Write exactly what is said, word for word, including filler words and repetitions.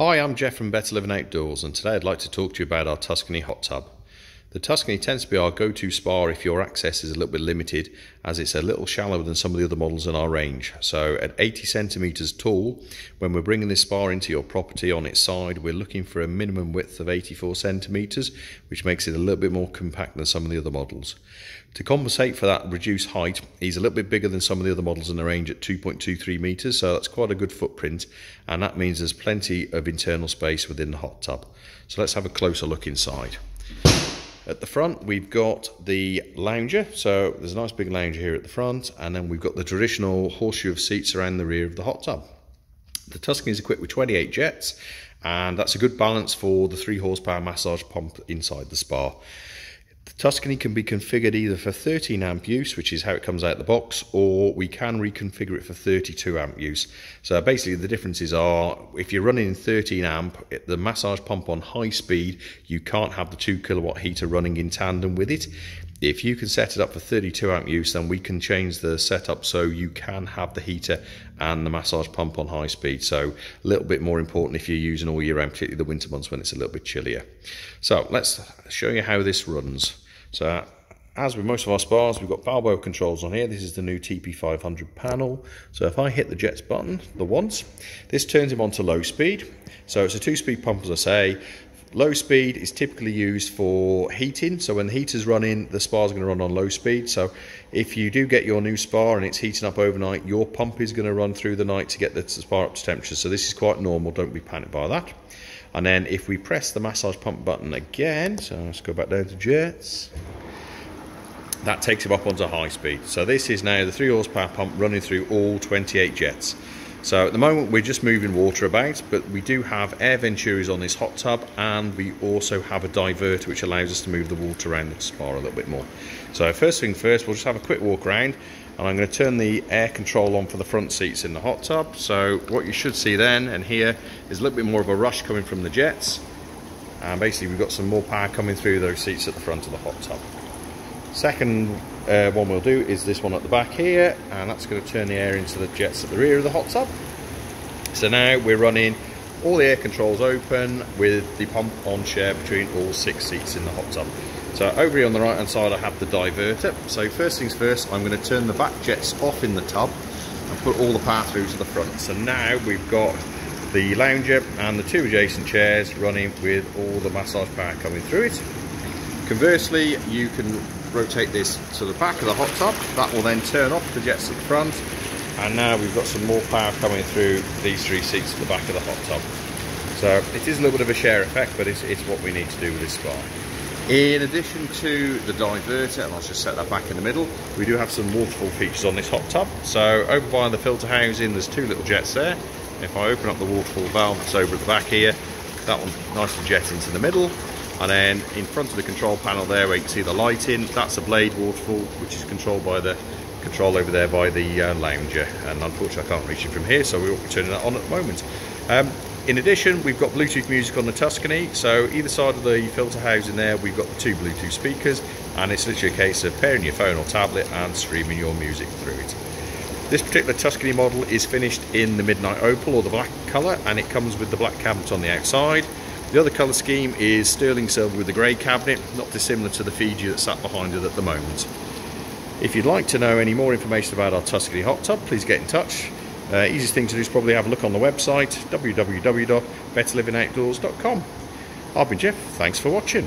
Hi, I'm Jeff from Better Living Outdoors, and today I'd like to talk to you about our Tuscany hot tub. The Tuscany tends to be our go-to spa if your access is a little bit limited, as it's a little shallower than some of the other models in our range. So at eighty centimeters tall, when we're bringing this spa into your property on its side, we're looking for a minimum width of eighty-four centimeters, which makes it a little bit more compact than some of the other models. To compensate for that reduced height, he's a little bit bigger than some of the other models in the range at two point two three meters, so that's quite a good footprint, and that means there's plenty of internal space within the hot tub. So let's have a closer look inside. At the front, we've got the lounger, so there's a nice big lounger here at the front, and then we've got the traditional horseshoe of seats around the rear of the hot tub. The Tuscany is equipped with twenty-eight jets, and that's a good balance for the three horsepower massage pump inside the spa. The Tuscany can be configured either for thirteen amp use, which is how it comes out the box, or we can reconfigure it for thirty-two amp use. So basically the differences are, if you're running thirteen amp, the massage pump on high speed, you can't have the two kilowatt heater running in tandem with it. If you can set it up for thirty-two amp use, then we can change the setup so you can have the heater and the massage pump on high speed. So a little bit more important if you're using all year round, particularly the winter months when it's a little bit chillier. So let's show you how this runs. So as with most of our spas, we've got Balboa controls on here. This is the new T P five hundred panel. So if I hit the jets button, the once, this turns him on to low speed. So it's a two-speed pump, as I say. Low speed is typically used for heating, so when the heater's running, the spa's going to run on low speed. So if you do get your new spa and it's heating up overnight, your pump is going to run through the night to get the spa up to temperature. So this is quite normal, don't be panicked by that. And then if we press the massage pump button again, so let's go back down to jets, that takes him up onto high speed. So this is now the three horsepower pump running through all twenty-eight jets. So at the moment we're just moving water about, but we do have air venturis on this hot tub, and we also have a diverter which allows us to move the water around the spa a little bit more. So first thing first, we'll just have a quick walk around, and I'm going to turn the air control on for the front seats in the hot tub. So what you should see then and here is a little bit more of a rush coming from the jets, and basically we've got some more power coming through those seats at the front of the hot tub. Second uh, one we'll do is this one at the back here, and that's going to turn the air into the jets at the rear of the hot tub. So now we're running all the air controls open with the pump on share between all six seats in the hot tub. So over here on the right hand side I have the diverter. So first things first, I'm going to turn the back jets off in the tub and put all the power through to the front. So now we've got the lounger and the two adjacent chairs running with all the massage power coming through it. Conversely, you can rotate this to the back of the hot tub. That will then turn off the jets at the front, and now we've got some more power coming through these three seats at the back of the hot tub. So it is a little bit of a share effect, but it's, it's what we need to do with this spa. In addition to the diverter, and I'll just set that back in the middle, we do have some waterfall features on this hot tub. So over by the filter housing there's two little jets there. If I open up the waterfall valve that's over at the back here, that one nicely jets into the middle. And then in front of the control panel there where you can see the lighting, that's a blade waterfall which is controlled by the control over there by the uh, lounger, and unfortunately I can't reach it from here, so we won't be turning that on at the moment. Um, in addition, we've got Bluetooth music on the Tuscany, so either side of the filter housing there we've got the two Bluetooth speakers, and it's literally a case of pairing your phone or tablet and streaming your music through it. This particular Tuscany model is finished in the Midnight Opal or the black colour, and it comes with the black cabinet on the outside. The other colour scheme is sterling silver with the grey cabinet, not dissimilar to the Fiji that's sat behind it at the moment. If you'd like to know any more information about our Tuscany hot tub, please get in touch. Uh, easiest thing to do is probably have a look on the website, w w w dot better living outdoors dot com. I've been Jeff, thanks for watching.